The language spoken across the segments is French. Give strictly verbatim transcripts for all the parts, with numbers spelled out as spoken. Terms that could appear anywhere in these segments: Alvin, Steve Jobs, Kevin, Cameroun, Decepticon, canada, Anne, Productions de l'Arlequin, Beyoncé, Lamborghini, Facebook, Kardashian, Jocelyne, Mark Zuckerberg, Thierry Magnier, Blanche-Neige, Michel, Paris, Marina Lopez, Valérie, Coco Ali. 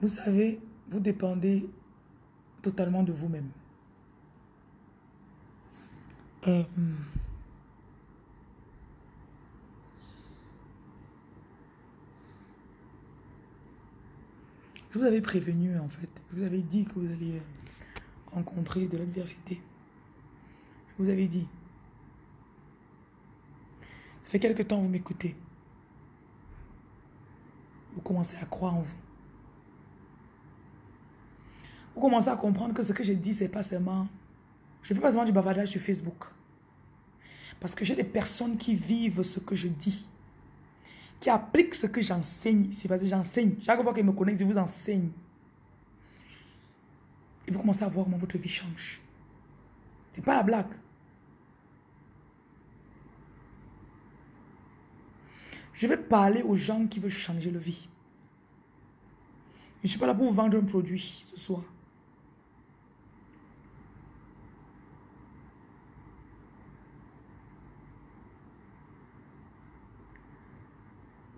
Vous savez, vous dépendez totalement de vous-même. Euh, je vous avais prévenu, en fait. Je vous avais dit que vous alliez rencontrer de l'adversité. Je vous avais dit. Ça fait quelque temps que vous m'écoutez. Vous commencez à croire en vous. Vous commencez à comprendre que ce que j'ai dit, c'est pas seulement... Je ne fais pas seulement du bavardage sur Facebook. Parce que j'ai des personnes qui vivent ce que je dis. Qui appliquent ce que j'enseigne. C'est parce que j'enseigne. Chaque fois qu'ils me connectent, je vous enseigne. Et vous commencez à voir comment votre vie change. C'est pas la blague. Je vais parler aux gens qui veulent changer leur vie. Je ne suis pas là pour vous vendre un produit ce soir.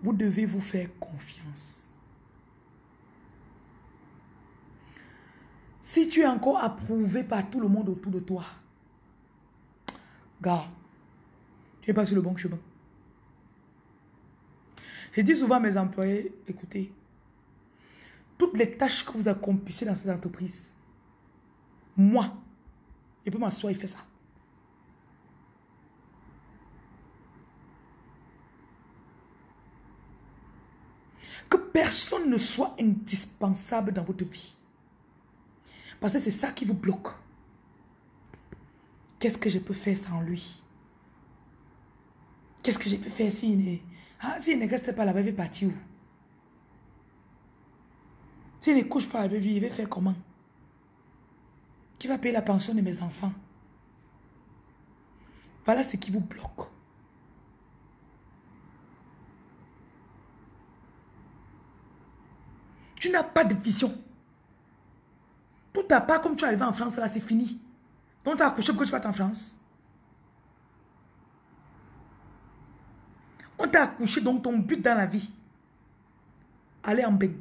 Vous devez vous faire confiance. Si tu es encore approuvé par tout le monde autour de toi, gars, tu n'es pas sur le bon chemin. Je dis souvent à mes employés, écoutez, toutes les tâches que vous accomplissez dans cette entreprise, moi, je peux m'asseoir et faire ça. Que personne ne soit indispensable dans votre vie. Parce que c'est ça qui vous bloque. Qu'est-ce que je peux faire sans lui? Qu'est-ce que je peux faire s'il ne... Ah, s'il ne reste pas là-bas, il va partir où? S'il ne couche pas avec lui, il va faire comment? Qui va payer la pension de mes enfants? Voilà ce qui vous bloque. Tu n'as pas de vision. Tout à part, comme tu es arrivé en France, là, c'est fini. Donc, tu as accouché pour que tu partes en France. On t'a accouché, donc ton but dans la vie. Aller en beng.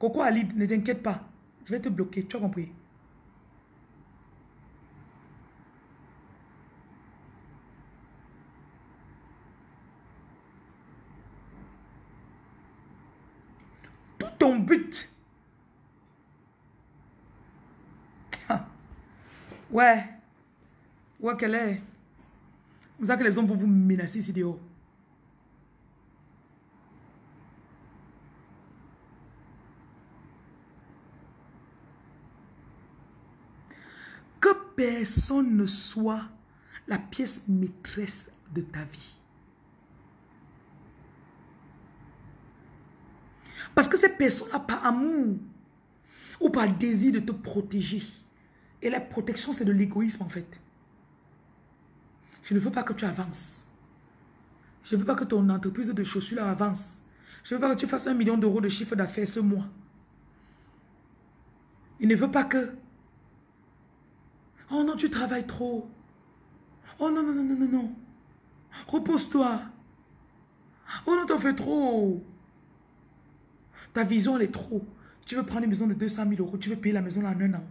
Coco Ali, ne t'inquiète pas. Je vais te bloquer, tu as compris. Ton but. Ah. Ouais. Ouais, qu'elle est. Vous savez que les hommes vont vous menacer ici dehors. Que personne ne soit la pièce maîtresse de ta vie. Parce que ces personnes-là, par amour ou par désir de te protéger. Et la protection, c'est de l'égoïsme, en fait. Je ne veux pas que tu avances. Je ne veux pas que ton entreprise de chaussures avance. Je ne veux pas que tu fasses un million d'euros de chiffre d'affaires ce mois. Il ne veut pas que... Oh non, tu travailles trop. Oh non, non, non, non, non, non. Repose-toi. Oh non, t'en fais trop. Ta vision, elle est trop. Tu veux prendre une maison de deux cent mille euros. Tu veux payer la maison là en un an.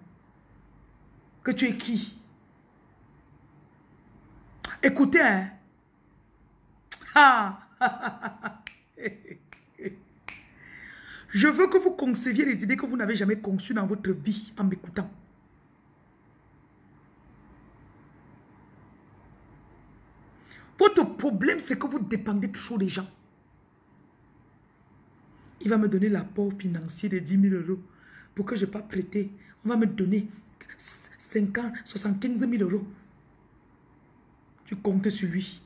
Que tu es qui? Écoutez, hein. Ah. Je veux que vous conceviez les idées que vous n'avez jamais conçues dans votre vie en m'écoutant. Votre problème, c'est que vous dépendez toujours des gens. Il va me donner l'apport financier de dix mille euros pour que je ne pas prêter. On va me donner cinquante, soixante-quinze mille euros. Tu comptes sur lui.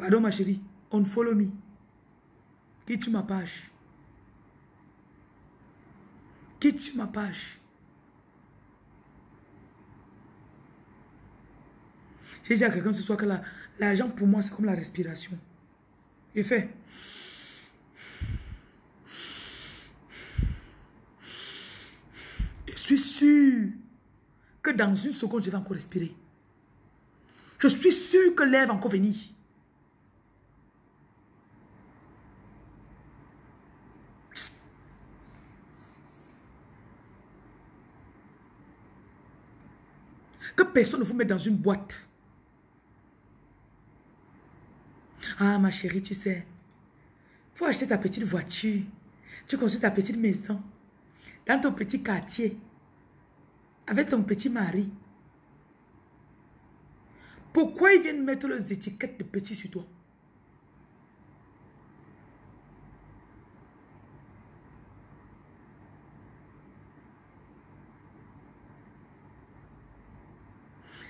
Pardon ma chérie, on follow me. Quitte ma page. Quitte ma page. J'ai dit à quelqu'un ce soir que l'argent pour moi c'est comme la respiration. Il fait. Je suis sûr que dans une seconde, je vais encore respirer. Je suis sûr que l'air va encore venir. Que personne ne vous mette dans une boîte. Ah, ma chérie, tu sais, il faut acheter ta petite voiture. Tu construis ta petite maison. Dans ton petit quartier. Avec ton petit mari. Pourquoi ils viennent mettre leurs étiquettes de petit sur toi?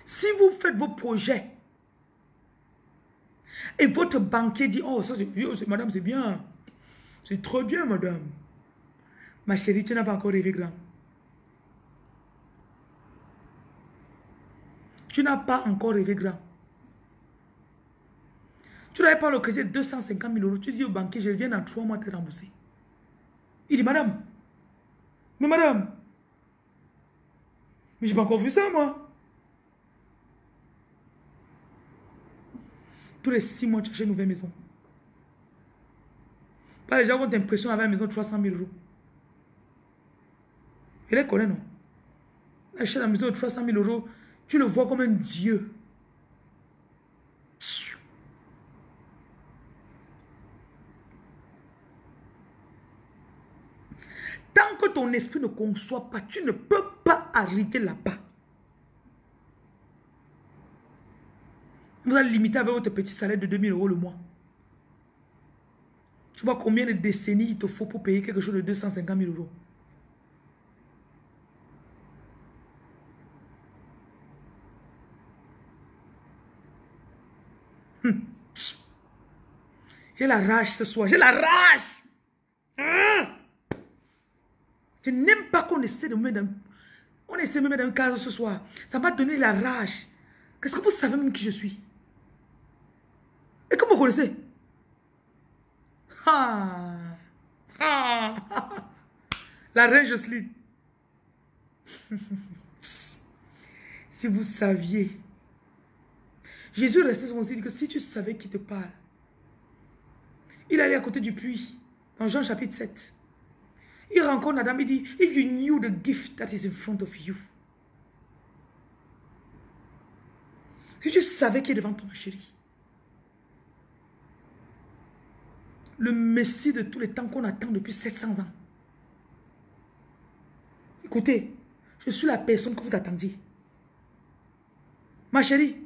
Si vous faites vos projets et votre banquier dit « Oh, ça c'est bien, madame, c'est bien. C'est trop bien, madame. » Ma chérie, tu n'as pas encore rêvé grand. Tu n'as pas encore rêvé grand. Tu n'avais pas le crédit de deux cent cinquante mille euros. Tu dis au banquier, je viens dans trois mois te rembourser. Il dit, madame, mais madame, mais j'ai pas encore vu ça, moi. Tous les six mois, tu achètes une nouvelle maison. Pas les gens ont l'impression d'avoir une maison de trois cent mille euros. Il les connaît, non? Acheter la maison de trois cent mille euros. Tu le vois comme un dieu. Tant que ton esprit ne conçoit pas, tu ne peux pas arriver là-bas. Vous allez limiter avec votre petit salaire de deux mille euros le mois. Tu vois combien de décennies il te faut pour payer quelque chose de deux cent cinquante mille euros. J'ai la rage ce soir, j'ai la rage. Ah! Je n'aime pas qu'on essaie de me mettre dans, on essaie de me mettre dans un cadre ce soir. Ça m'a donné la rage. Qu'est-ce que vous savez même qui je suis? Et comment vous connaissez? Ah. Ah. La reine Jocelyne. Si vous saviez. Jésus restait sur mon site, dit que si tu savais qui te parle. Il allait à côté du puits, dans Jean chapitre sept. Il rencontre Adam, il dit, if you knew the gift that is in front of you. Si tu savais qui est devant toi, ma chérie. Le Messie de tous les temps qu'on attend depuis sept cents ans. Écoutez, je suis la personne que vous attendiez. Ma chérie.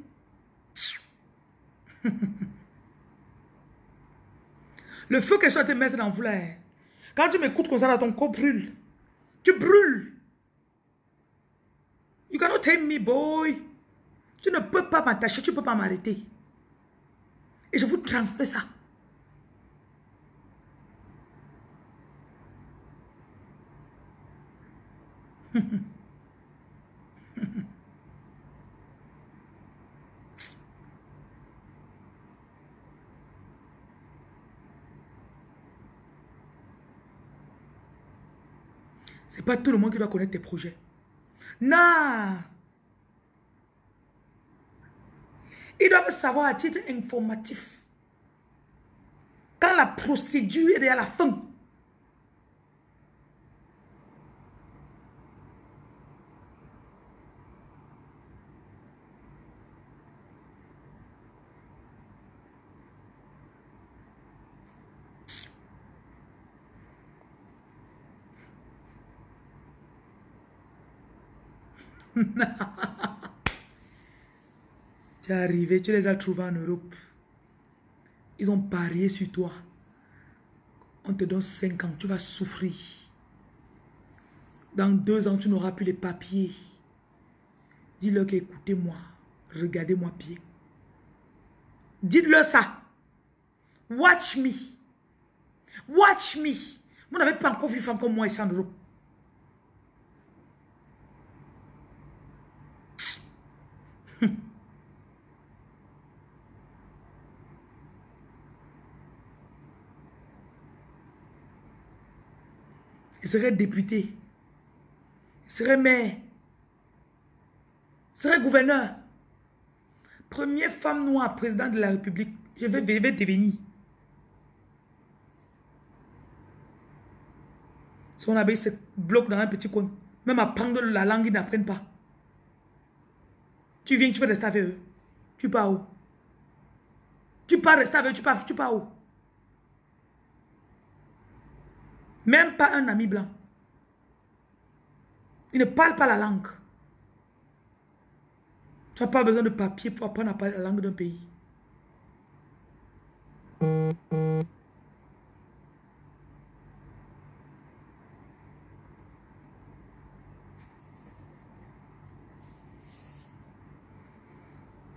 Le feu qu'elle soit te mettre dans vous là, quand tu m'écoutes comme ça là, ton corps brûle. Tu brûles. You cannot tame me, boy. Tu ne peux pas m'attacher, tu ne peux pas m'arrêter. Et je vous transmets ça. C'est pas tout le monde qui doit connaître tes projets. Non! Ils doivent savoir à titre informatif. Quand la procédure est à la fin. Tu es arrivé, tu les as trouvés en Europe. Ils ont parié sur toi. On te donne cinq ans, tu vas souffrir. Dans deux ans, tu n'auras plus les papiers. Dis-leur qu'écoutez-moi, regardez-moi bien. Dites-leur ça. Watch me. Watch me. Vous n'avez pas encore vu femme comme moi ici en Europe. Il serait député, il serait maire, il serait gouverneur. Première femme noire présidente de la République, je vais, je vais devenir. Son abbaye se bloque dans un petit coin. Même apprendre la langue, ils n'apprennent pas. Tu viens, tu veux rester avec eux. Tu pars où? Tu pars rester avec eux, tu pars, tu pars où? Même pas un ami blanc. Il ne parle pas la langue. Tu n'as pas besoin de papier pour apprendre à parler la langue d'un pays.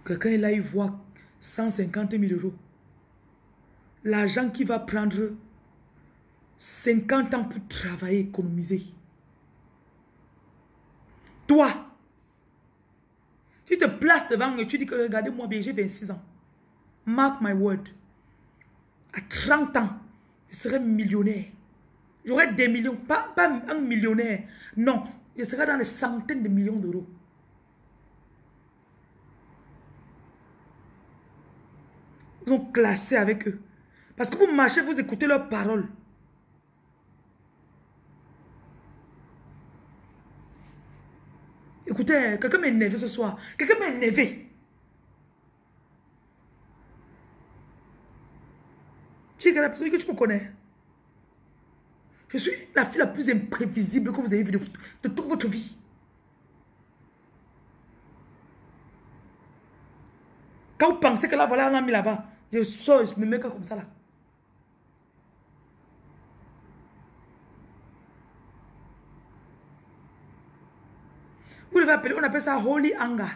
Quelqu'un là, il voit cent cinquante mille euros. L'argent qui va prendre cinquante ans pour travailler, économiser. Toi, tu te places devant et tu dis que regardez-moi bien, j'ai vingt-six ans. Mark my word. À trente ans, je serai millionnaire. J'aurai des millions, pas, pas un millionnaire. Non, je serai dans les centaines de millions d'euros. Ils ont classé avec eux. Parce que vous marchez, vous écoutez leurs paroles. Écoutez, quelqu'un m'a énervé ce soir. Quelqu'un m'a énervé. Tu es la personne que tu me connais. Je suis la fille la plus imprévisible que vous avez vue de, de toute votre vie. Quand vous pensez que là, voilà, on l'a mis là-bas. Je sors, je me mets comme ça là. Vous devez appeler, on appelle ça holy anger.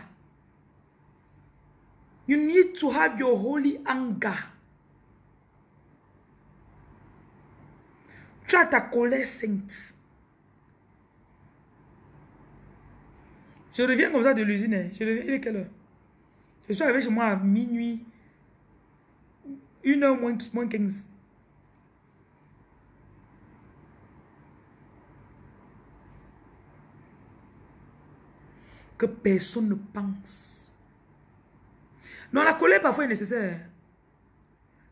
You need to have your holy anger. Tu as ta colère sainte. Je reviens comme ça de l'usine. Je reviens, il est quelle heure? Je suis arrivé chez moi à minuit. Une heure moins, moins quinze. Que personne ne pense. Non, la colère parfois est nécessaire.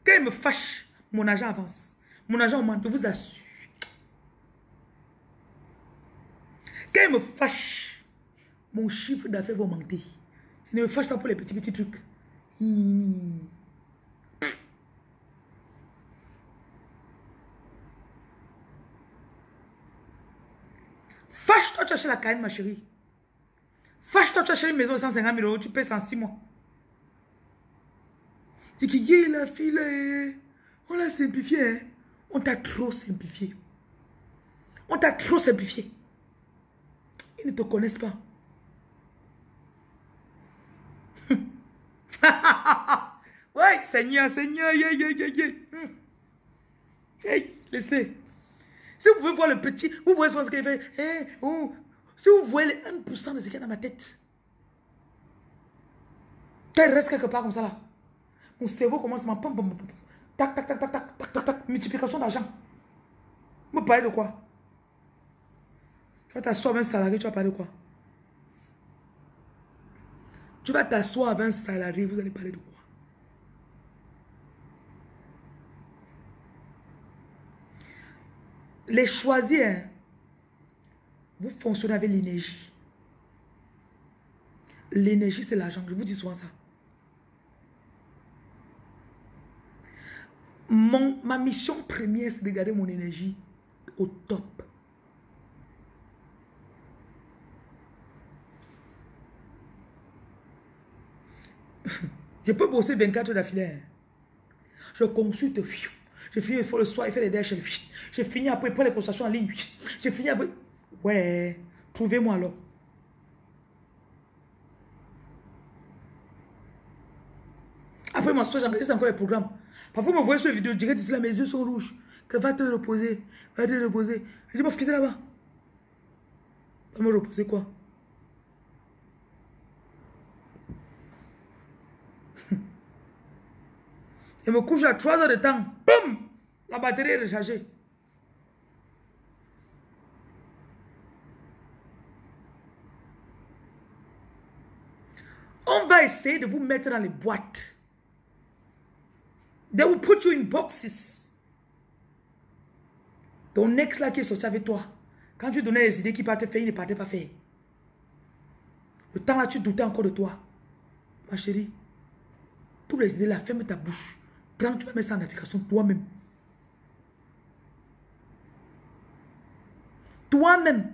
Quand il me fâche, mon agent avance. Mon agent augmente, je vous assure. Quand il me fâche, mon chiffre d'affaires va augmenter. Je ne me fâche pas pour les petits petits trucs. Hmm. Fâche-toi, tu achètes la Cayenne, ma chérie. Fâche-toi, tu achètes une maison de cent cinquante mille euros, tu payes en six mois. Je dis que la fille, on l'a simplifiée. On t'a trop simplifié. On t'a trop simplifié. Ils ne te connaissent pas. Ouais, Seigneur, Seigneur, yeah, yeah, yeah, yeah. Hey, laissez. Si vous pouvez voir le petit, vous voyez ce qu'il fait. Hey, oh. Si vous voyez les un pour cent de ce qu'il y a dans ma tête, quand il reste quelque part comme ça là, mon cerveau commence à m'en pom pom pom pom. Tac, tac, tac, tac, tac, tac, tac, tac, multiplication d'argent. Vous me parlez de quoi? Tu vas t'asseoir avec un salarié, tu vas parler de quoi? Tu vas t'asseoir avec un salarié, vous allez parler de quoi? Les choisir, vous fonctionnez avec l'énergie. L'énergie, c'est l'argent. Je vous dis souvent ça. Mon, ma mission première, c'est de garder mon énergie au top. Je peux bosser vingt-quatre heures d'affilée. Je consulte. Je finis il faut le soir, il fait les dèches. Je finis après, il prend les consultations en ligne. Je finis après. Ouais, trouvez-moi alors. Après, ma soeur, j'enregistre encore les programmes. Parfois, vous me voyez sur les vidéos direct ici, là, mes yeux sont rouges. Que va te reposer, va te reposer. Je dis, moi, quitter là-bas. Va me reposer quoi? Je me couche à trois heures de temps. Boum! La batterie est rechargée. On va essayer de vous mettre dans les boîtes. They will put you in boxes. Ton ex là qui est sorti avec toi, quand tu donnais les idées qu'il partait faire, il ne partait pas faire. Le temps là, tu doutais encore de toi. Ma chérie, toutes les idées là, ferme ta bouche. Prends, tu vas mettre ça en application toi-même. Toi-même,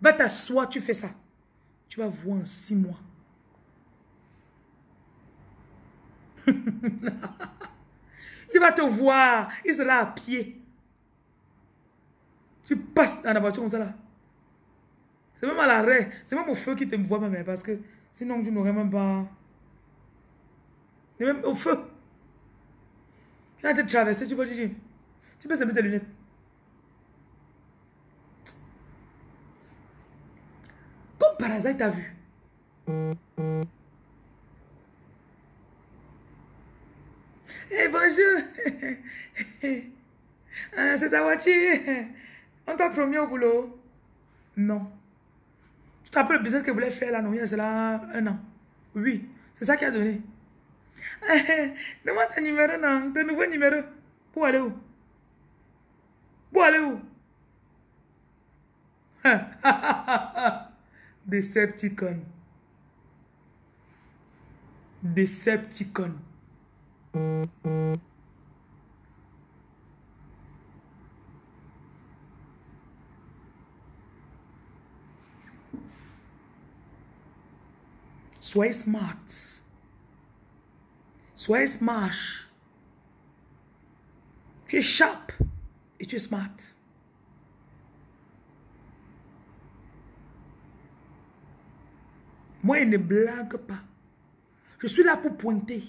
va t'asseoir, tu fais ça. Tu vas voir en six mois. Il va te voir, il sera à pied. Tu passes dans la voiture comme ça là. C'est même à l'arrêt, c'est même au feu qui te voit même, parce que sinon tu n'aurais même pas... Et même au feu. Quand tu traverses, tu vas dire, tu peux se mettre tes lunettes. Comme par hasard, il t'a vu. Eh, bonjour. C'est ta voiture. On t'a promis au boulot. Non. Tu te rappelles le business que voulait faire là, non, il y a cela un an. Oui, c'est ça qui a donné. Demande ton numéro, non, ton nouveau numéro. Pour aller où? Pour aller où? Decepticon. Decepticon. Soyez smart. Soyez smart. Tu es sharp et tu es smart. Moi, je ne blague pas. Je suis là pour pointer.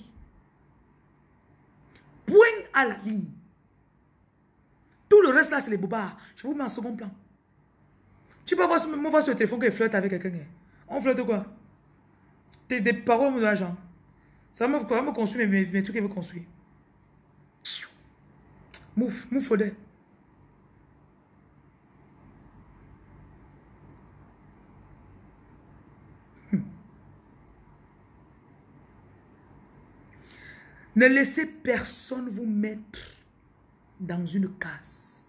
Pointe à la ligne. Tout le reste là, c'est les bobards. Je vous mets en second plan. Tu peux voir sur le téléphone que je flirte avec quelqu'un. On flirte quoi? T'es des paroles de l'argent. Ça va me construire mes, mes trucs qu'il veut construire. Mouf, mouf, faudrait. Hum. Ne laissez personne vous mettre dans une case.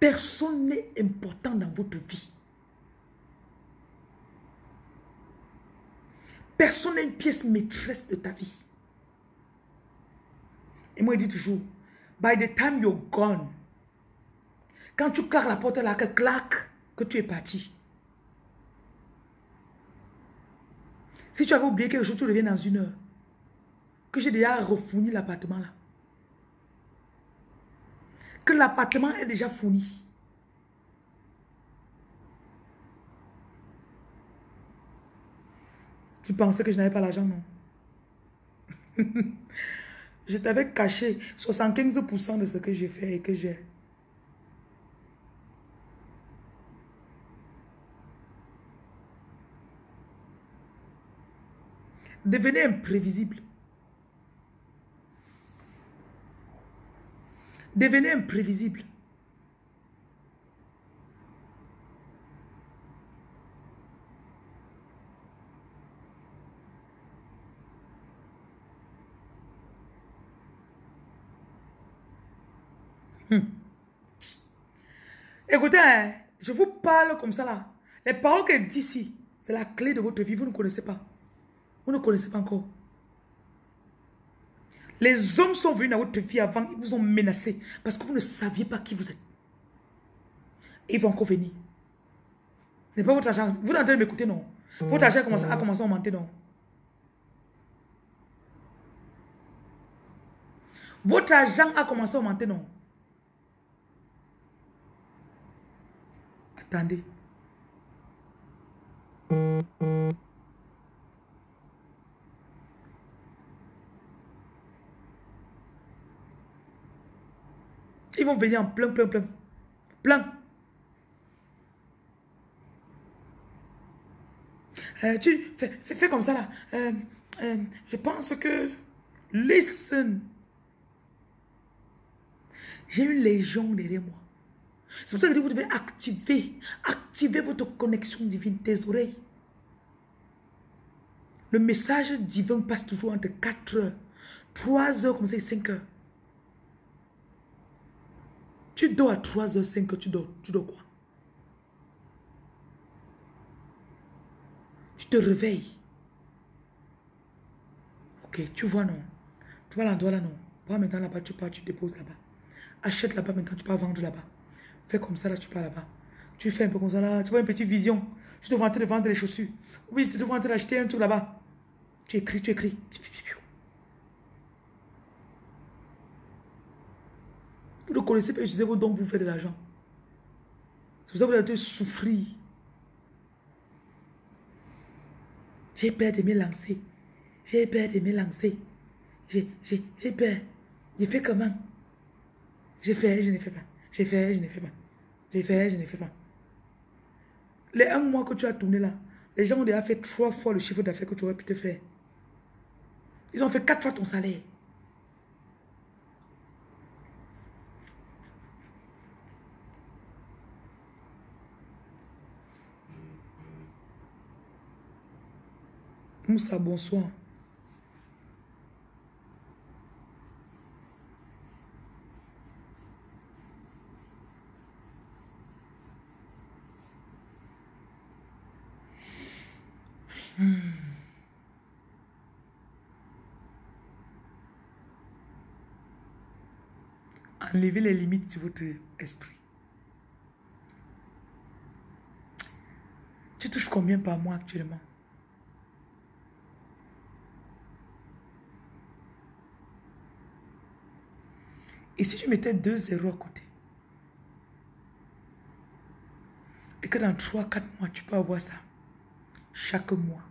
Personne n'est important dans votre vie. Personne n'est une pièce maîtresse de ta vie. Et moi, je dis toujours, by the time you're gone, quand tu claques la porte là, que claque, que tu es parti. Si tu avais oublié quelque chose, tu reviens dans une heure. Que j'ai déjà refourni l'appartement là. Que l'appartement est déjà fourni. Tu pensais que je n'avais pas l'argent, non? Je t'avais caché soixante-quinze pour cent de ce que j'ai fait et que j'ai. Devenez imprévisible. Devenez imprévisible. Hum. Écoutez, hein, je vous parle comme ça là. Les paroles que je dis ici, c'est la clé de votre vie. Vous ne connaissez pas. Vous ne connaissez pas encore. Les hommes sont venus dans votre vie avant. Ils vous ont menacé parce que vous ne saviez pas qui vous êtes. Ils vont encore venir. Ce n'est pas votre argent. Vous êtes en train de m'écouter, non? Votre argent a commencé à augmenter, non? Votre argent a commencé à augmenter, non? Attendez. Ils vont venir en plein, plein, plein. Plein. Euh, tu fais, fais, fais comme ça là. Euh, euh, je pense que... Listen. J'ai une légion derrière moi. C'est pour ça que vous devez activer, activer votre connexion divine, tes oreilles. Le message divin passe toujours entre quatre heures, trois heures, comme ça, et cinq heures. Tu dors à trois heures, cinq heures, tu dors, tu dors quoi? Tu te réveilles. Ok, tu vois, non. Tu vois l'endroit là, non. Va maintenant là-bas, tu pars, tu déposes là-bas. Achète là-bas, maintenant tu pars vendre là-bas. Fais comme ça, là, tu pars là-bas. Tu fais un peu comme ça, là. Tu vois une petite vision. Tu devrais en train de vendre les chaussures. Oui, tu devrais en train d'acheter un truc là-bas. Tu écris, tu écris. Vous ne connaissez pas, utilisez vos dons pour faire de l'argent. C'est pour ça que vous avez dû souffrir. J'ai peur de me lancer. J'ai peur de me lancer. J'ai, j'ai, j'ai peur. J'ai fait comment? J'ai fait, je ne fais pas. J'ai fait, je ne fais pas. J'ai fait, je ne fais pas. Les un mois que tu as tourné là, les gens ont déjà fait trois fois le chiffre d'affaires que tu aurais pu te faire. Ils ont fait quatre fois ton salaire. Moussa, bonsoir. Hmm. Enlevez les limites de votre esprit. Tu touches combien par mois actuellement? Et si je mettais deux zéros à côté? Et que dans trois quatre mois, tu peux avoir ça. Chaque mois.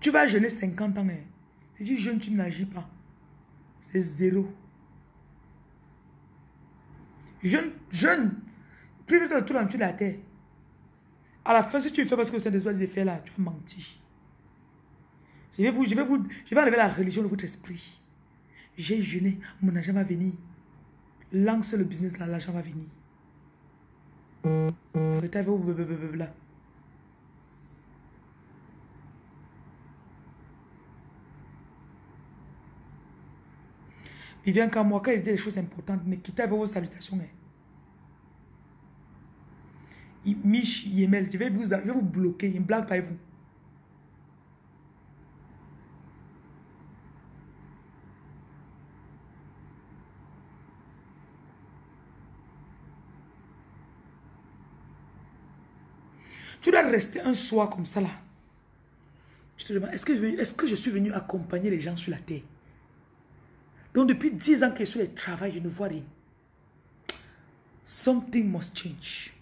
Tu vas jeûner cinquante ans. Hein. Si tu jeûnes, tu n'agis pas. C'est zéro. Jeune, jeune, prive-toi de tout l'entour de la terre. À la fin, si tu le fais parce que c'est des de faire là, tu vas mentir. Je vais, vous, je, vais vous, je vais enlever la religion de votre esprit. J'ai jeûné, mon argent va venir. Lance le business là, l'argent va venir. Arrêtez avec vous, blablabla. Il vient qu'à moi, quand il dit des choses importantes, ne quittez pas vos salutations. Hein. Mich, Yemel, je vais vous, je vais vous bloquer, il ne blague pas vous. Tu dois rester un soir comme ça là. Tu te demandes, est-ce que, est-ce que je suis venu accompagner les gens sur la terre? Donc, depuis dix ans que je suis au travail, je ne vois rien. Something must change.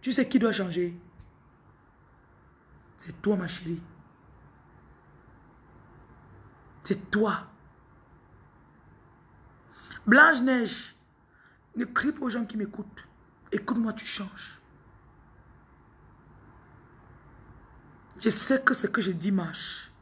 Tu sais qui doit changer? C'est toi, ma chérie. C'est toi. Blanche-Neige, ne crie pas aux gens qui m'écoutent. Écoute-moi, tu changes. Je sais que ce que je dis marche.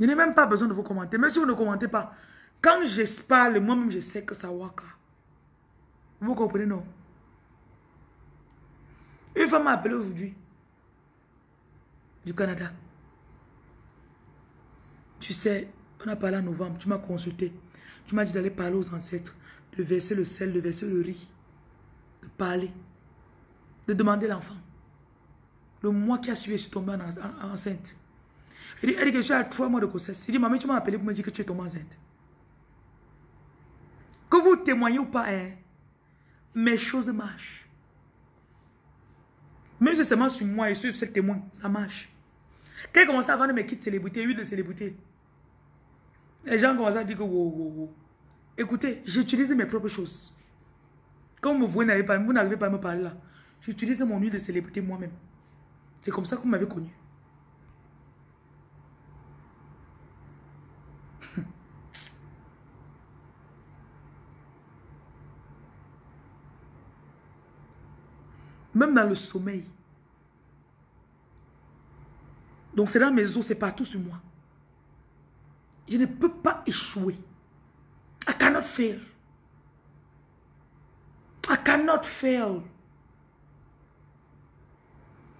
Je n'ai même pas besoin de vous commenter. Même si vous ne commentez pas, quand je parle, moi-même, je sais que ça waka. Vous comprenez, non? Une femme m'a appelé aujourd'hui. Du Canada. Tu sais, on a parlé en novembre. Tu m'as consulté. Tu m'as dit d'aller parler aux ancêtres. De verser le sel, de verser le riz. De parler. De demander l'enfant. Le mois qui a suivi, je suis tombé en, en, en, enceinte. Il dit, elle dit que je suis à trois mois de grossesse. Il dit, maman, tu m'as appelé pour me dire que tu es tombée enceinte. Que vous témoignez ou pas, hein, mes choses marchent. Même si c'est seulement sur moi et sur ce témoin, ça marche. Quand ils commencent à vendre mes kits célébrités, huile de célébrité, les gens commencent à dire que, wow, wow, wow. Écoutez, j'utilise mes propres choses. Comme vous voyez, vous n'arrivez pas à me parler là. J'utilise mon huile de célébrité moi-même. C'est comme ça que vous m'avez connu. Même dans le sommeil. Donc c'est dans mes os, c'est partout sur moi. Je ne peux pas échouer. I cannot fail. I cannot fail.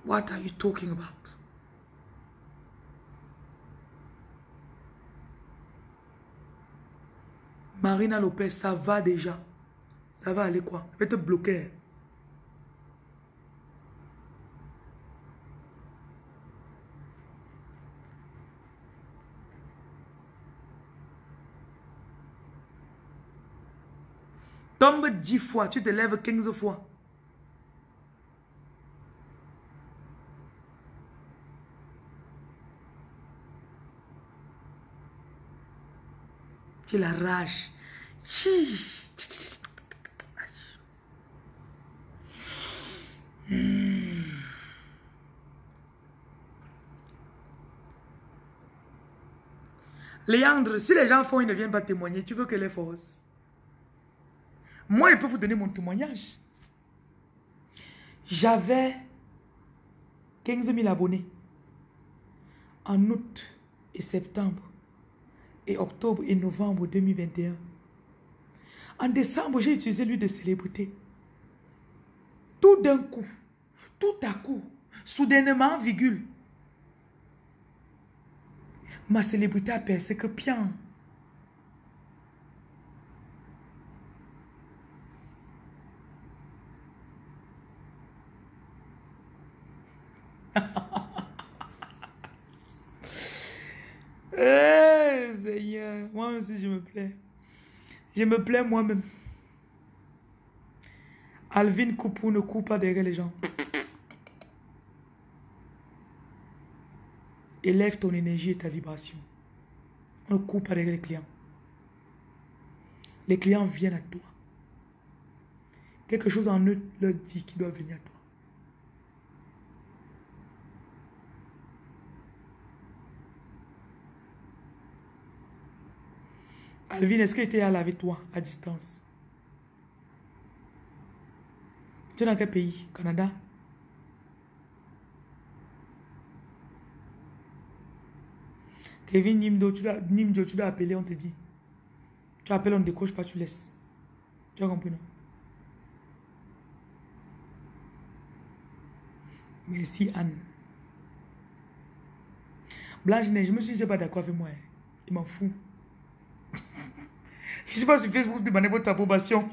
What are you talking about? Marina Lopez, ça va déjà. Ça va aller quoi? Je vais te bloquer. Tombe dix fois, tu te lèves quinze fois. Tu l'arraches. Léandre, si les gens font, ils ne viennent pas témoigner. Tu veux qu'elle est fausse? Moi, je peux vous donner mon témoignage. J'avais quinze mille abonnés en août et septembre et octobre et novembre deux mille vingt et un. En décembre, j'ai utilisé l'huile de célébrité. Tout d'un coup, tout à coup, soudainement, virgule, ma célébrité a percé que pian. Hey, Seigneur, moi aussi je me plais. Je me plais moi-même. Alvin coupe ou ne coupe pas derrière les gens. Élève ton énergie et ta vibration. On ne coupe pas derrière les clients. Les clients viennent à toi. Quelque chose en eux leur dit qu'ils doivent venir à toi. Alvin, est-ce que j'étais allé avec toi à distance? Tu es dans quel pays? Canada? Kevin, Nimdo, tu dois, Nimdo, tu dois appeler, on te dit. Tu appelles, on ne décoche pas, tu laisses. Tu as compris, non? Merci, Anne. Blanche-Neige, je me suis dit, je ne suis pas d'accord avec moi. Hein. Il m'en fout. Je ne suis pas sur Facebook pour demander votre approbation.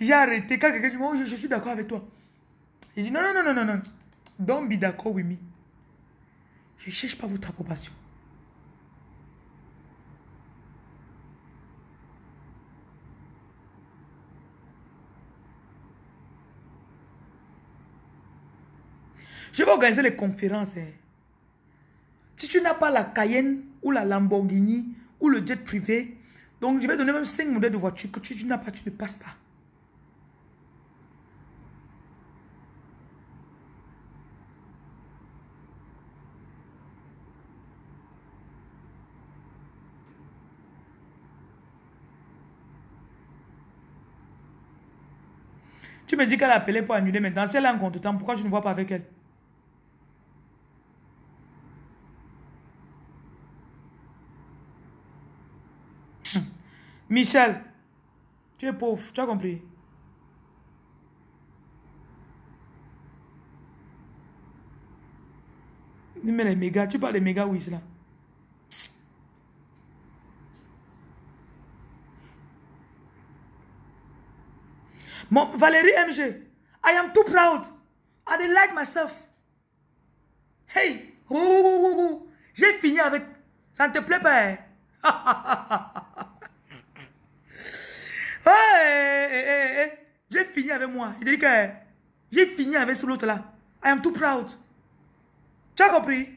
J'ai arrêté. Quand quelqu'un dit, oh, je, je suis d'accord avec toi. Il dit, non, non, non, non, non. Don't be d'accord with me. Je ne cherche pas votre approbation. Je vais organiser les conférences. Hein. Si tu n'as pas la Cayenne ou la Lamborghini ou le jet privé, donc je vais donner même cinq modèles de voiture que tu, tu n'as pas, tu ne passes pas. Tu me dis qu'elle a appelé pour annuler maintenant. Si elle a un compte-temps, pourquoi tu ne vois pas avec elle? Michel, tu es pauvre, tu as compris. Mais les mégas, tu parles des mégas où ils sont là. Mon Valérie M G, I am too proud. I don't like myself. Hey, j'ai fini avec. Ça ne te plaît pas, hein? Hey, hey, hey, hey. J'ai fini avec moi. Il dit que j'ai fini avec ce l'autre là. I am too proud. Tu as compris?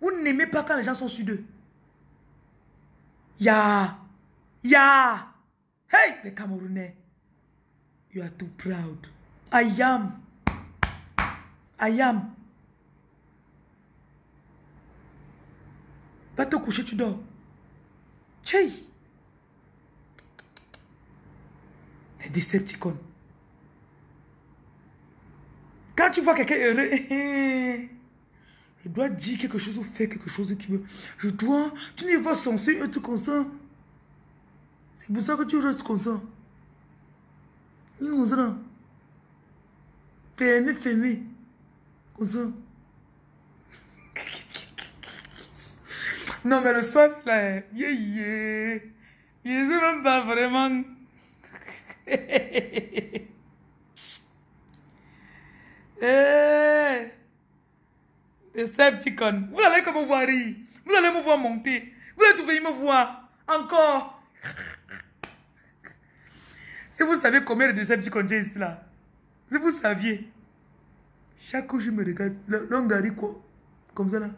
Vous n'aimez pas quand les gens sont sur d'eux. Ya, ya, hey, les Camerounais. You are too proud. I am. I am. Va te coucher, tu dors. Tchèi. Les Decepticons. Quand tu vois quelqu'un heureux, je dois dire quelque chose ou faire quelque chose qui veut. Je dois. Tu n'es pas censé être comme ça. C'est pour ça que tu restes comme ça. Il nous a fermé, fermé. Comme ça. Non, mais le soir, c'est là. Yeah, yeah. Il ne sait même pas vraiment. Hey. C'est petit con. Vous allez comme me voir rire. Vous allez me voir monter. Vous allez tout venir me voir. Encore. Et vous savez combien de décepticons j'ai ici là? Si vous saviez. Chaque coup, je me regarde. L'homme d'Harry, quoi. Comme ça là.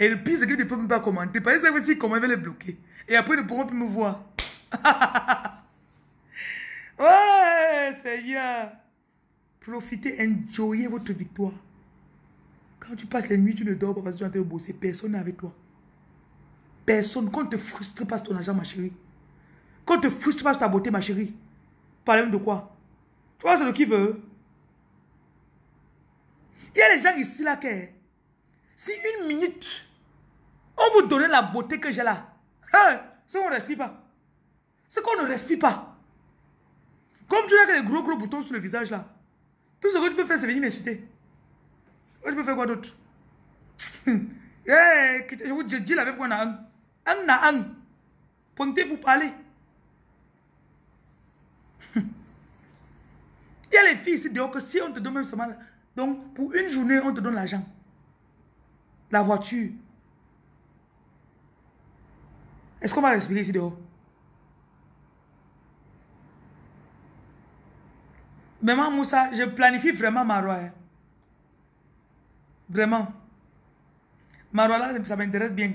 Et le pire, c'est qu'ils ne peuvent pas commenter. Parce que si comment ils veulent les bloquer. Et après, ils ne pourront plus me voir. Ouais, Seigneur. Profitez, enjoyez votre victoire. Quand tu passes les nuits, tu ne dors pas parce que tu es en train de bosser. Personne n'est avec toi. Personne. Qu'on ne te frustre pas sur ton argent, ma chérie. Qu'on ne te frustre pas sur ta beauté, ma chérie. Parle même de quoi? Tu vois, c'est le qui veut. Il y a des gens ici là qui... Si une minute, on vous donnait la beauté que j'ai là, hein, c'est qu'on ne respire pas. C'est qu'on ne respire pas. Comme tu as les gros gros boutons sur le visage là, tout ce que tu peux faire, c'est venir m'insulter. Tu peux faire quoi d'autre? Hey, je vous dis là avec moi, Anne. Anne na Anne. Pointez-vous parler. Il y a les filles ici dehors que si on te donne même seulement, donc pour une journée, on te donne l'argent. La voiture. Est-ce qu'on va respirer ici dehors? Maman Moussa, je planifie vraiment Marois. Hein. Vraiment. Marois là, ça m'intéresse bien.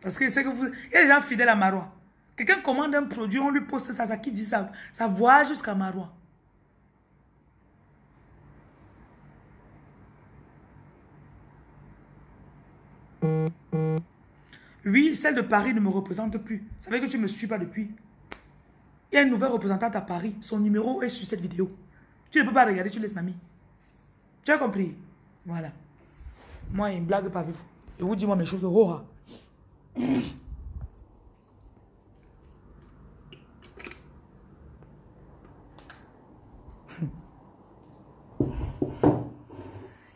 Parce que c'est que vous... Il y a des gens fidèles à Marois. Quelqu'un commande un produit, on lui poste ça, ça qui dit ça. Ça voyage jusqu'à Marois. Oui, celle de Paris ne me représente plus. Ça veut dire que tu ne me suis pas depuis. Il y a une nouvelle représentante à Paris. Son numéro est sur cette vidéo. Tu ne peux pas regarder, tu laisses mamie. Tu as compris? Voilà. Moi, il ne blague pas avec vous. Et vous dites moi mes choses. Oh, ah.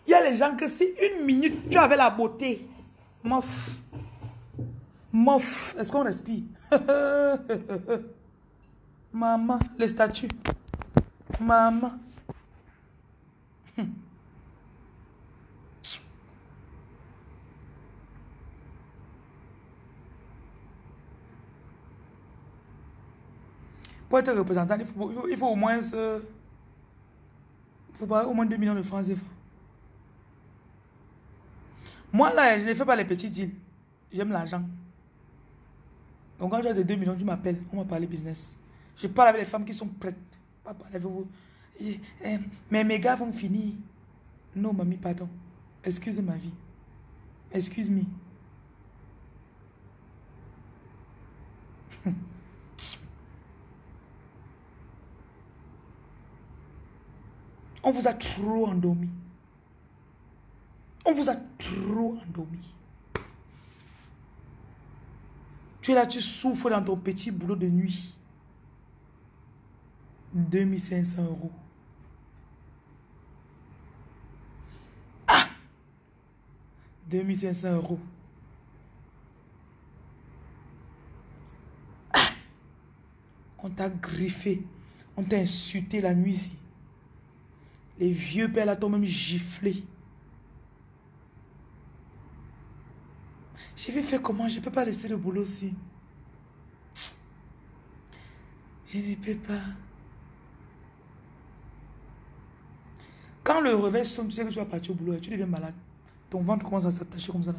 Il y a les gens que si une minute, tu avais la beauté. Mof. Mof. Est-ce qu'on respire? Maman, les statues. Maman. Hum. Pour être représentant, il faut, il faut, il faut au moins... Euh, il faut parler au moins deux millions de francs C F A. Moi, là, je ne fais pas les petits deals. J'aime l'argent. Donc, quand j'ai des deux millions, tu m'appelles. On va parler business. Je parle avec les femmes qui sont prêtes. Pas parler avec vous. Et, et, mais mes gars vont finir. Non, mamie, pardon. Excusez ma vie. Excuse-moi. On vous a trop endormi. On vous a trop endormi. Tu es là, tu souffres dans ton petit boulot de nuit. deux mille cinq cents euros. Ah! deux mille cinq cents euros. Ah! On t'a griffé. On t'a insulté la nuit ici. Les vieux pères là t'ont même giflé. Je vais faire comment? Je ne peux pas laisser le boulot aussi. Je ne peux pas. Quand le réveil sonne, tu sais que tu vas partir au boulot et tu deviens malade. Ton ventre commence à s'attacher comme ça. Là.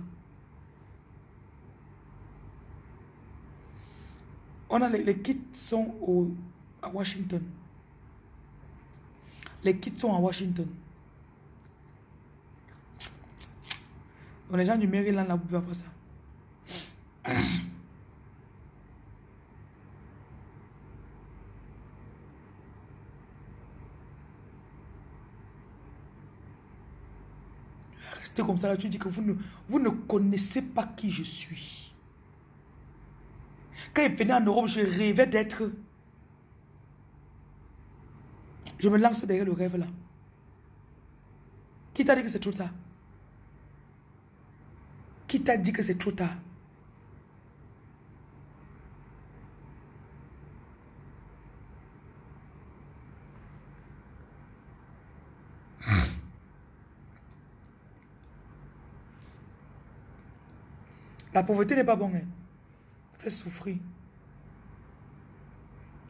On a les, les kits sont au, à Washington. Les kits sont à Washington. Donc les gens du Maryland, là, vous pouvez avoir ça. rester comme ça là, tu dis que vous ne, vous ne connaissez pas qui je suis. Quand il venait en Europe, je rêvais d'être... Je me lance derrière le rêve là. Qui t'a dit que c'est trop tard? Qui t'a dit que c'est trop tard? La pauvreté n'est pas bonne. Hein. Tu fais souffrir.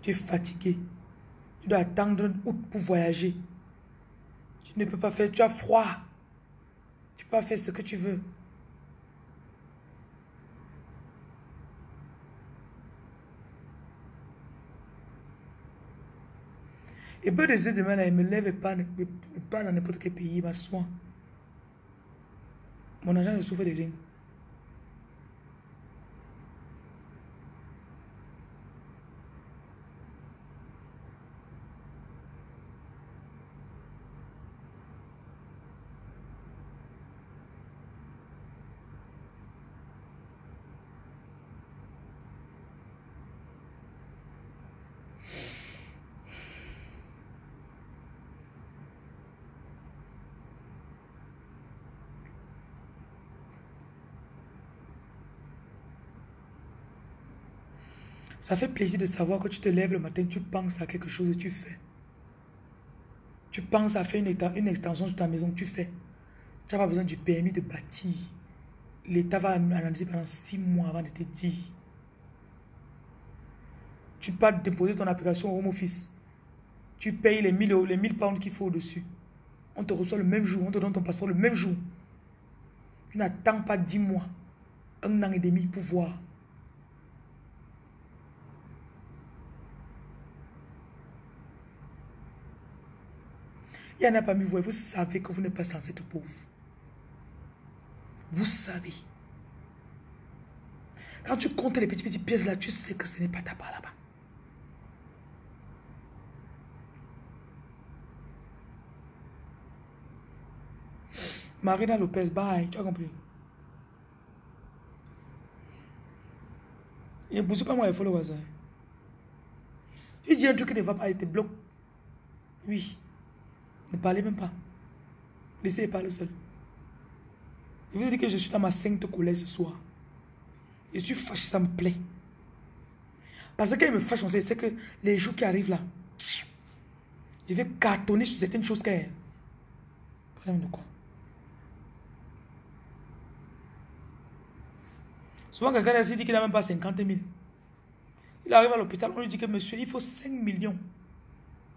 Tu es fatigué. Tu dois attendre août pour voyager. Tu ne peux pas faire. Tu as froid. Tu peux pas faire ce que tu veux. Et peu de ces demain là, il me lève et part, part dans n'importe quel pays, il m'assoit. Mon argent ne souffre de rien. Ça fait plaisir de savoir que tu te lèves le matin, tu penses à quelque chose et tu fais. Tu penses à faire une extension sur ta maison, tu fais. Tu n'as pas besoin du permis de bâtir. L'État va analyser pendant six mois avant de te dire. Tu pars déposer ton application au home office. Tu payes les mille pounds qu'il faut au-dessus. On te reçoit le même jour, on te donne ton passeport le même jour. Tu n'attends pas dix mois, un an et demi pour voir. Il y en a parmi vous, vous savez que vous n'êtes pas censé être pauvre. Vous savez. Quand tu comptes les petites, petites pièces là, tu sais que ce n'est pas ta part là-bas. Marina Lopez, bye, tu as compris. Il ne bouge pas moi les followers. Hein. Tu dis un truc qui ne va pas, il te bloque. Oui. Ne parlez même pas. Laissez parler seul. Je vous dis que je suis dans ma sainte colère ce soir. Je suis fâché, ça me plaît. Parce que quand il me fâche, on sait que les jours qui arrivent là, je vais cartonner sur certaines choses qu'elle. Problème de quoi? Souvent, quelqu'un dit qu'il n'a même pas cinquante mille. Il arrive à l'hôpital, on lui dit que monsieur, il faut cinq millions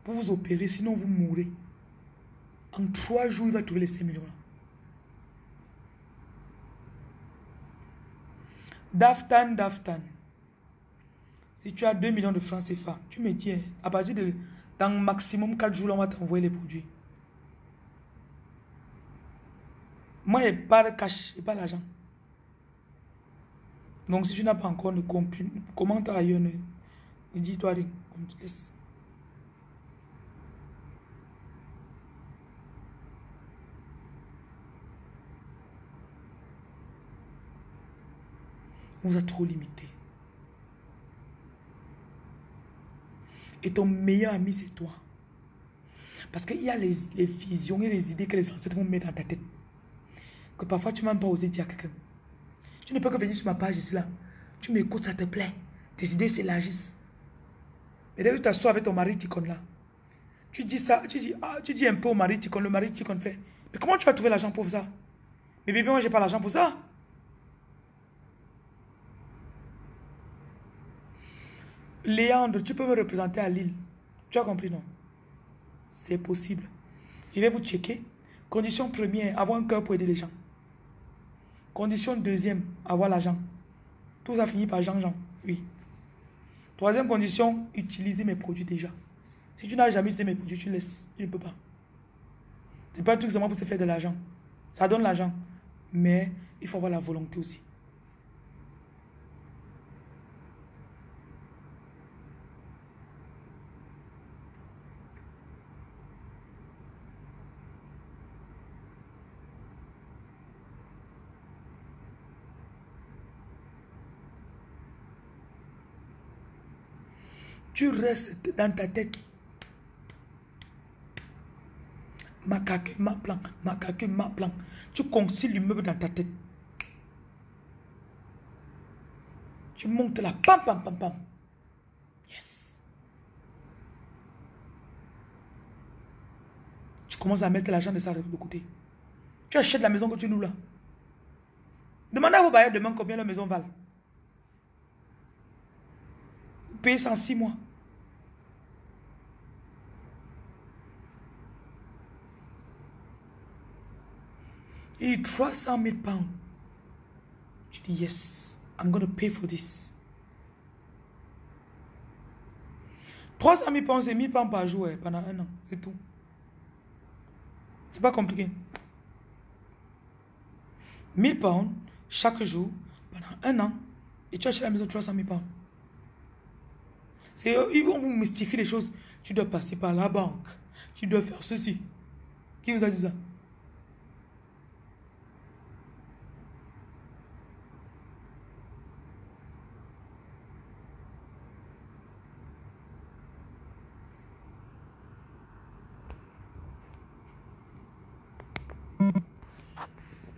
pour vous opérer, sinon vous mourrez. En trois jours, il va trouver les cinq millions. Daftan, Daftan. Si tu as deux millions de francs C F A, tu me tiens. À partir de dans maximum quatre jours, on va t'envoyer les produits. Moi, je n'ai pas de cash, je n'ai pas d'argent. Donc, si tu n'as pas encore de commentaire ailleurs, ne dis-toi rien. On vous a trop limité. Et ton meilleur ami, c'est toi. Parce qu'il y a les, les visions et les idées que les ancêtres vont mettre dans ta tête. Que parfois, tu ne vas même pas oser dire à quelqu'un. Tu ne peux que venir sur ma page ici, là. Tu m'écoutes, ça te plaît. Tes idées s'élargissent. Et dès que tu t'assois avec ton mari Ticon, là. Tu dis ça, tu dis, ah, tu dis un peu au mari Ticon, le mari Ticon fait. Mais comment tu vas trouver l'argent pour ça? Mais bébé, moi, je n'ai pas l'argent pour ça. Léandre, tu peux me représenter à Lille. Tu as compris, non? C'est possible. Je vais vous checker. Condition première, avoir un cœur pour aider les gens. Condition deuxième, avoir l'argent. Tout ça finit par Jean-Jean. Oui. Troisième condition, utiliser mes produits déjà. Si tu n'as jamais utilisé mes produits, tu laisses. Tu ne peux pas. Ce n'est pas un truc seulement pour se faire de l'argent. Ça donne l'argent. Mais il faut avoir la volonté aussi. tu restes dans ta tête. Ma calcul, ma plan, ma calcul, ma plan. Tu conciles l'immeuble dans ta tête. Tu montes là, pam, pam, pam, pam. Yes. Tu commences à mettre l'argent de ça de côté. Tu achètes la maison que tu loues là. Demandez à vos bailleurs demain combien la maison valent. Vous payez ça en six mois. Et trois cent mille pounds. Tu dis yes, I'm going to pay for this. trois cent mille pounds, c'est mille pounds par jour pendant un an, c'est tout. C'est pas compliqué. mille pounds chaque jour pendant un an et tu achètes la maison de trois cent mille pounds. C'est eux, ils vont vous mystifier les choses. Tu dois passer par la banque. Tu dois faire ceci. Qui vous a dit ça?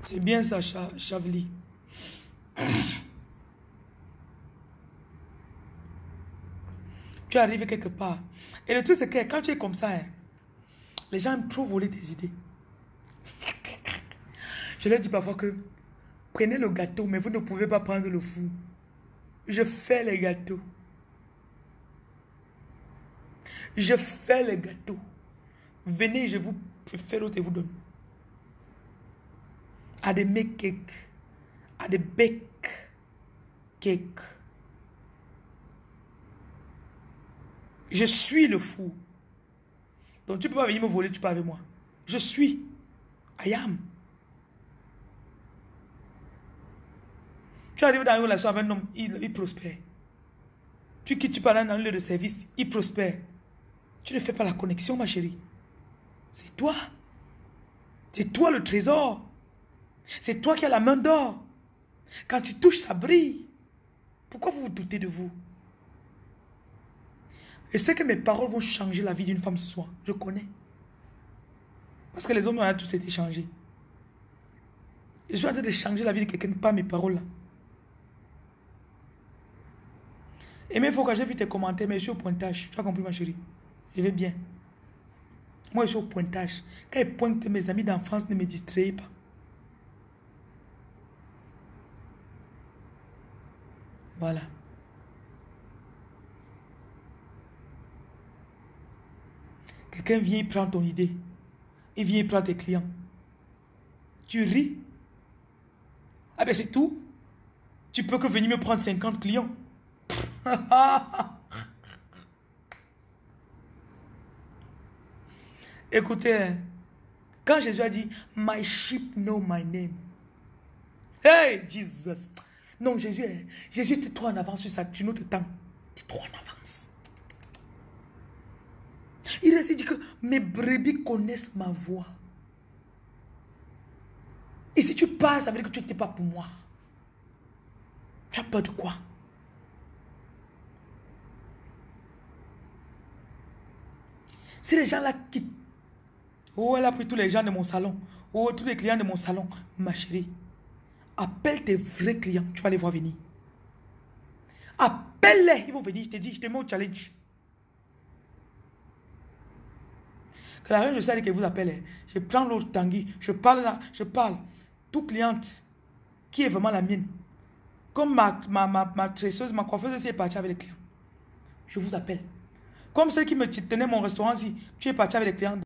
C'est bien ça, Chavli. Tu arrives quelque part. Et le truc, c'est que quand tu es comme ça, hein, les gens aiment trop voler tes idées. Je leur dis parfois que prenez le gâteau, mais vous ne pouvez pas prendre le fou. Je fais les gâteaux. Je fais les gâteaux. Venez, je vous fais l'autre et vous donne. À des make cake, à des bake cake. Je suis le fou. Donc tu peux pas venir me voler, tu peux avec moi. Je suis. I am. Tu arrives dans une relation avec un homme, il, il prospère. Tu quittes, tu pars dans un lieu de service, il prospère. Tu ne fais pas la connexion, ma chérie. C'est toi. C'est toi le trésor. C'est toi qui as la main d'or. Quand tu touches, ça brille. Pourquoi vous vous doutez de vous? Je sais que mes paroles vont changer la vie d'une femme ce soir. Je connais. Parce que les hommes ont tous été changés. Je suis en train de changer la vie de quelqu'un par mes paroles là. Et mais il faut que j'ai vu tes commentaires, mais je suis au pointage. Tu as compris ma chérie? Je vais bien. Moi je suis au pointage. Quand ils pointent mes amis d'enfance, ne me distrayez pas. Voilà. Quelqu'un vient, il prend ton idée. Il vient, il prend tes clients. Tu ris. Ah ben c'est tout. Tu peux que venir me prendre cinquante clients. Écoutez, quand Jésus a dit, my sheep know my name. Hey, Jesus. Non, Jésus, Jésus, t'es trop en avance sur ça, tu notre temps. T'es trop en avance. Il reste dit que mes brebis connaissent ma voix. Et si tu pars, ça veut dire que tu n'étais pas pour moi. Tu as peur de quoi? Si les gens là quittent, oh, elle a pris tous les gens de mon salon, oh, tous les clients de mon salon, ma chérie. Appelle tes vrais clients, tu vas les voir venir. Appelle-les, ils vont venir, je te dis, je te mets au challenge. Que la reine, je sais qu'elle vous appelle. Je prends l'autre Tanguy, je parle là, je parle. Toute cliente qui est vraiment la mienne. Comme ma, ma, ma, ma tresseuse, ma coiffeuse, si elle est partie avec les clients. Je vous appelle. Comme celle qui me tenait mon restaurant, si tu es partie avec les clients.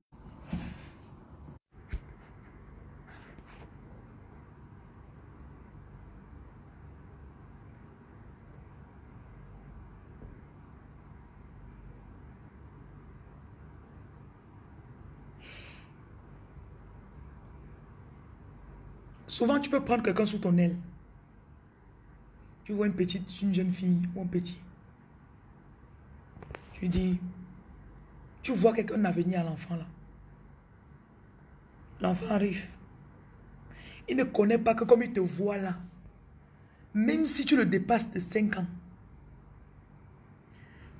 Souvent, tu peux prendre quelqu'un sous ton aile. Tu vois une petite, une jeune fille ou un petit. Tu dis, tu vois quelqu'un d'avenir à l'enfant là. L'enfant arrive. Il ne connaît pas que comme il te voit là, même si tu le dépasses de cinq ans,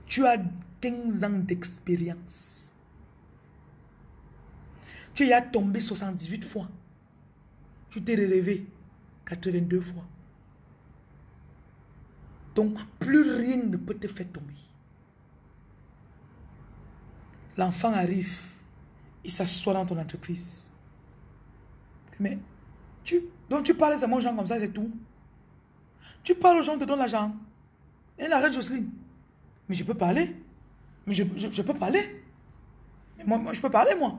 Tu as quinze ans d'expérience. Tu y as tombé soixante-dix-huit fois. Tu t'es relevé quatre-vingt-deux fois. Donc, plus rien ne peut te faire tomber. L'enfant arrive, il s'assoit dans ton entreprise. Mais, tu, donc tu parles seulement aux gens comme ça, c'est tout. Tu parles aux gens, on te donne l'argent. Et la reine Jocelyne. Mais je peux parler. Mais je, je, je peux parler. Mais moi, moi, je peux parler, moi.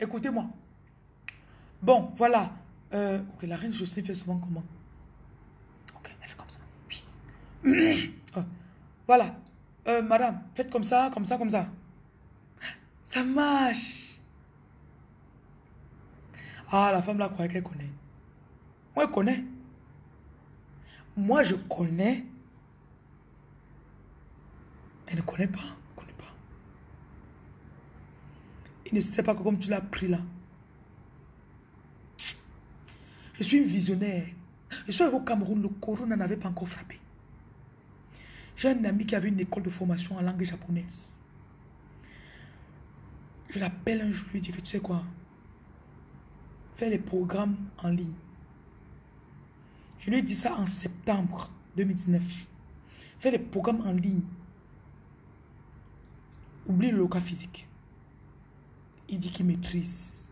Écoutez-moi. Bon, voilà. Euh, okay, la reine Jocelyne fait souvent comment? Ok, elle fait comme ça. Oui. Oh, voilà. Euh, madame, faites comme ça, comme ça, comme ça. Ça marche. Ah, la femme là croyait qu'elle connaît. Moi, elle connaît. Moi, je connais. Elle ne connaît pas. Elle connaît pas. Il ne sait pas que comme tu l'as pris là. Je suis une visionnaire. Je suis au Cameroun, le corona n'avait pas encore frappé. J'ai un ami qui avait une école de formation en langue japonaise. Je l'appelle un jour, je lui dis que tu sais quoi? Fais les programmes en ligne. Je lui ai dit ça en septembre deux mille dix-neuf. Fais les programmes en ligne. Oublie le local physique. Il dit qu'il maîtrise.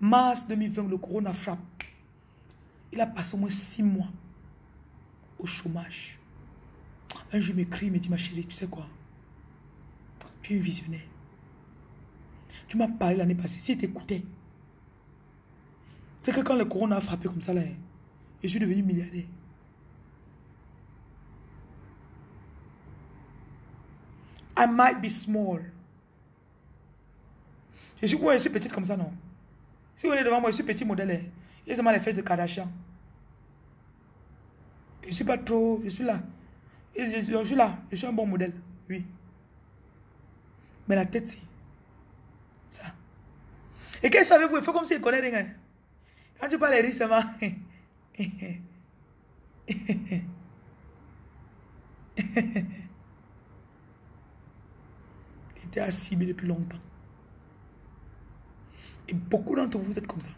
mars deux mille vingt, le corona frappe. Il a passé au moins six mois au chômage. Un jour, il m'écrit, il me dit, ma chérie, tu sais quoi? Tu es visionnaire. Tu m'as parlé l'année passée. Si t'écoutais, c'est que quand le corona a frappé comme ça, là, je suis devenu milliardaire. I might be small. Je suis, ouais, je suis petite comme ça, non? Si vous venez devant moi, je suis petit modèle. Et ça m'a les fesses de Kardashian. Je suis pas trop, je suis là. Je, je, je suis là, je suis un bon modèle, oui. Mais la tête, c'est ça. Et qu'est-ce que savez-vous? Il faut comme s'il connaît rien. Quand tu parles les risques, il était à cibler depuis longtemps. Et beaucoup d'entre vous êtes comme ça.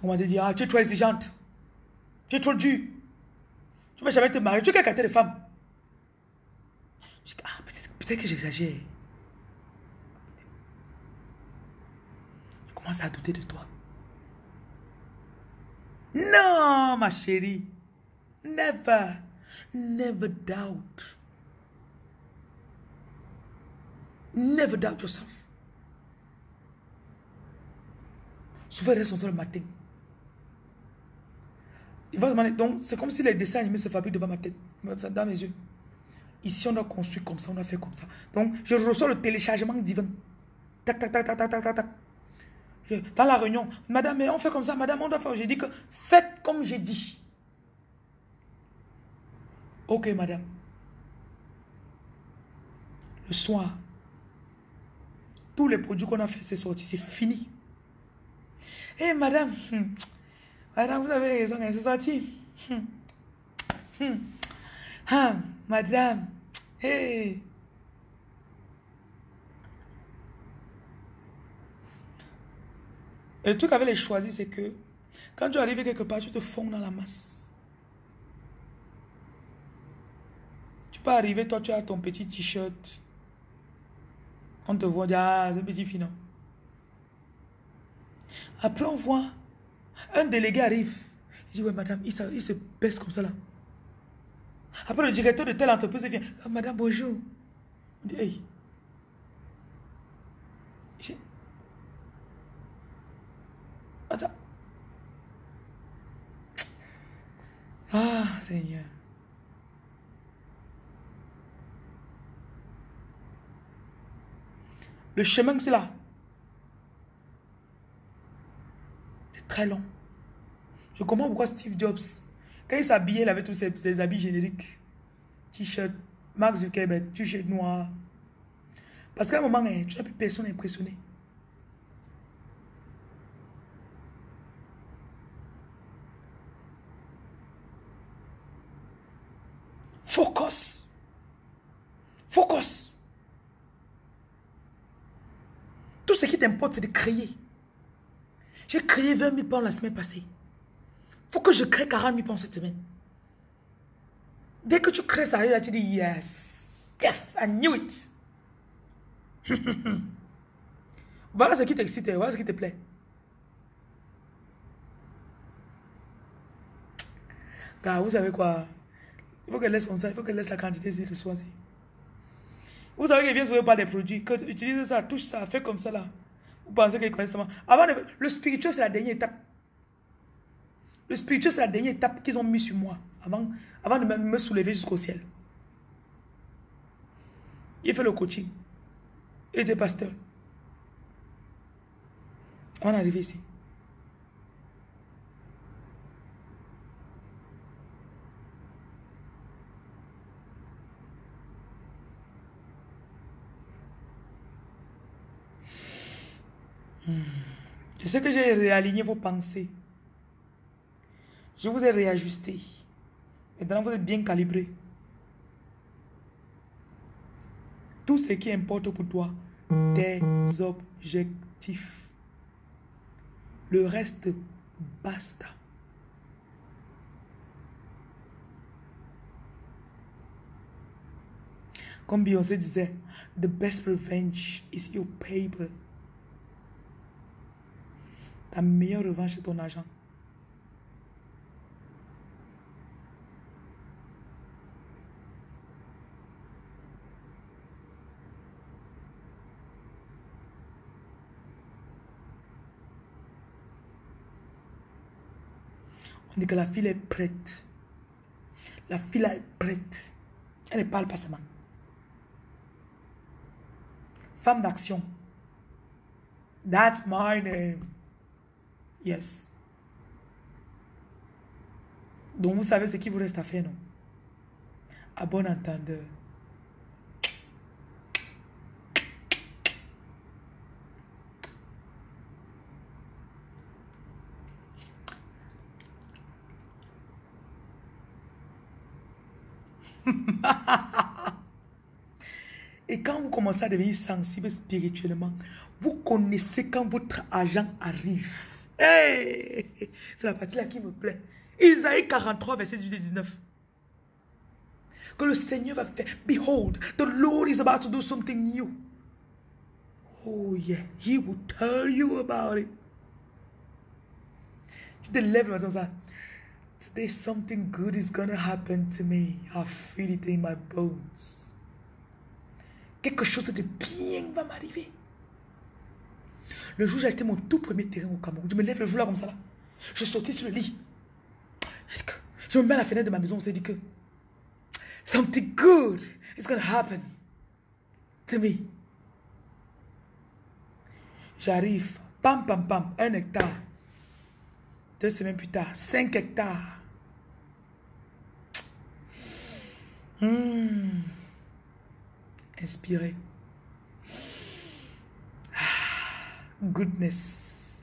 On va te dire, ah, tu es trop exigeante. Tu es trop dure. Tu ne vas jamais te marier. Tu es quelqu'un de femme. Je dis, ah, peut-être peut que j'exagère. Je commence à douter de toi. Non, ma chérie. Never. Never doubt. Never doubt yourself. Souvent, il reste son le matin. Il va se demander, donc c'est comme si les dessins animés se fabriquent devant ma tête, dans mes yeux. Ici, on a construit comme ça, on a fait comme ça. Donc, je reçois le téléchargement divin. Tac, tac, tac, tac, tac, tac, tac. Dans la réunion, madame, mais on fait comme ça, madame, on doit faire. J'ai dit que faites comme j'ai dit. Ok, madame. Le soir, tous les produits qu'on a fait, c'est sorti, c'est fini. Eh hey, madame, hum, madame, vous avez raison, elle s'est sortie. Hum, hum, hum, madame, hey. Le truc avec les choisis, c'est que quand tu arrives quelque part, tu te fonds dans la masse. Tu peux arriver, toi, tu as ton petit t-shirt. On te voit, dire, ah, c'est petit finon. Après, on voit, un délégué arrive. Il dit, oui, madame, il se, il se baisse comme ça, là. Après, le directeur de telle entreprise vient, oh, madame, bonjour. On dit, hey. Attends. Ah, Seigneur. Le chemin que c'est là. Très long. Je comprends pourquoi Steve Jobs, quand il s'habillait, il avait tous ses, ses habits génériques. T-shirt, Mark Zuckerberg, t-shirt noir. Parce qu'à un moment, tu n'as plus personne impressionné. Focus. Focus. Tout ce qui t'importe, c'est de créer. J'ai créé vingt mille pounds la semaine passée. Il faut que je crée quarante mille pounds cette semaine. Dès que tu crées ça, là, tu dis yes. Yes, I knew it. Voilà ce qui t'excite, voilà ce qui te plaît. Car vous savez quoi? Il faut qu'elle laisse son sang, il faut qu'elle laisse la quantité de soi. Vous savez qu'elle vient souvent par des produits, que utilisez ça, touche ça, fait comme ça là. Vous pensez qu'elle connaissent ça. Avant, de... le spirituel, c'est la dernière étape. Le spirituel, c'est la dernière étape qu'ils ont mis sur moi avant, avant de me soulever jusqu'au ciel. J'ai fait le coaching. J'étais pasteur. Avant d'arriver ici. Je sais que j'ai réaligné vos pensées. Je vous ai réajusté. Maintenant, vous êtes bien calibré. Tout ce qui importe pour toi, tes objectifs. Le reste, basta. Comme Beyoncé disait, the best revenge is your paper. Ta meilleure revanche, c'est ton argent. On dit que la fille est prête. La fille est prête. Elle ne parle pas seulement. Femme d'action. That's my name. Yes. Donc vous savez ce qu'il vous reste à faire, non? À bon entendeur. Et quand vous commencez à devenir sensible spirituellement, vous connaissez quand votre agent arrive. Hey, c'est la partie là qui me plaît. Isaïe quarante-trois, verset dix-huit et dix-neuf. Que le Seigneur va faire. Behold, the Lord is about to do something new. Oh yeah, he will tell you about it. Tu te lèves maintenant ça. Today something good is gonna happen to me. I feel it in my bones. Quelque chose de bien va m'arriver. Le jour où j'ai acheté mon tout premier terrain au Cameroun, je me lève le jour là comme ça là. Je suis sorti sur le lit. Je me mets à la fenêtre de ma maison, on s'est dit que something good is gonna happen to me. J'arrive, pam pam pam, un hectare. Deux semaines plus tard, cinq hectares. Mmh. Inspiré. Goodness,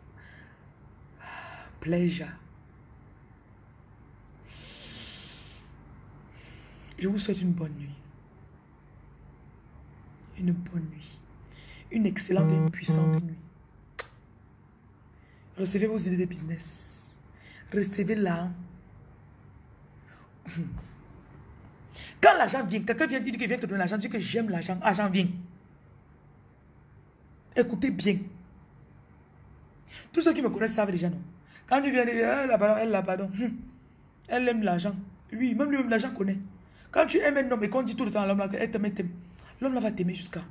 pleasure. Je vous souhaite une bonne nuit. Une bonne nuit. Une excellente et une puissante nuit. Recevez vos idées de business. Recevez-la. Quand l'argent vient, quelqu'un vient dire qu'il vient te donner l'argent, dis que j'aime l'argent. L'argent vient. Écoutez bien. Tous ceux qui me connaissent savent déjà, non? Quand tu viens de dire, elle a pardon, elle a pardon, hum, elle aime l'argent. Oui, même lui-même, l'argent connaît. Quand tu aimes un homme et qu'on dit tout le temps à l'homme, elle t'aime, t'aime, l'homme là va t'aimer jusqu'à.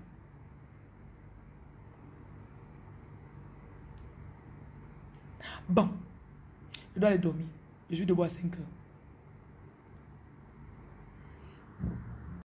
Bon, je dois aller dormir. Je vais devoir à cinq heures.